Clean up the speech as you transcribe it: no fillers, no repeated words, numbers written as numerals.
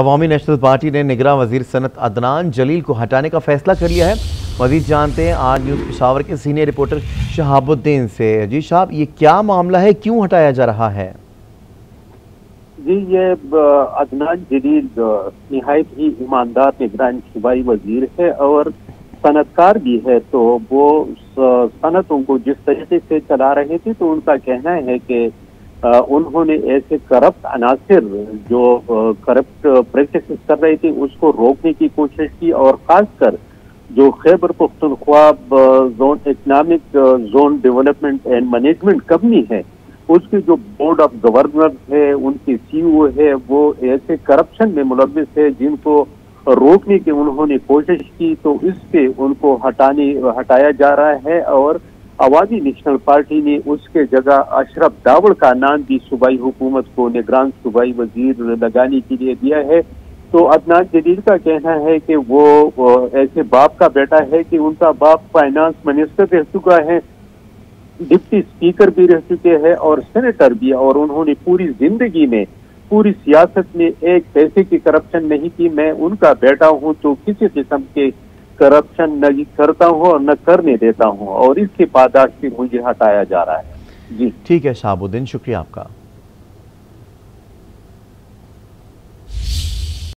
Awami national party ने निगरान वजीर सनत अदनान जलील को हटाने का फैसला कर लिया है। मजीद जानते हैं आज न्यूज़ पेशावर के सीनियर रिपोर्टर शाहबुद्दीन से। जी साहब, ये क्या मामला है, क्यों हटाया जा रहा है? जी, ये अदनान जलील नहायत ही ईमानदार निगरान सूबाई वजीर है और सनतकार भी है। तो वो सनतों को जिस तरीके से चला रहे थे, तो उनका कहना है कि उन्होंने ऐसे करप्ट अनासर जो करप्ट प्रैक्टिस कर रहे थे उसको रोकने की कोशिश की, और खासकर जो Khyber Pakhtunkhwa zone economic zone development and management company है, उसके जो बोर्ड ऑफ गवर्नर है, उनके CEO है, वो ऐसे करप्शन में मुलविस है जिनको रोकने की उन्होंने कोशिश की। तो इस पे उनको हटाया जा रहा है और आवामी नेशनल पार्टी ने उसके जगह अशरफ दावड़ का नाम भी सूबाई हुकूमत को निगरान सूबाई वजीर लगाने के लिए दिया है। तो अदनान जलील का कहना है कि वो ऐसे बाप का बेटा है कि उनका बाप फाइनेंस मिनिस्टर रह चुका है, डिप्टी स्पीकर भी रह चुके हैं और सेनेटर भी, और उन्होंने पूरी जिंदगी में पूरी सियासत में एक पैसे की करप्शन नहीं की। मैं उनका बेटा हूं तो किसी किस्म के करप्शन नहीं करता हूं और न करने देता हूं, और इसके पादाश भी मुझे हटाया जा रहा है। जी ठीक है शाहबुद्दीन, शुक्रिया आपका।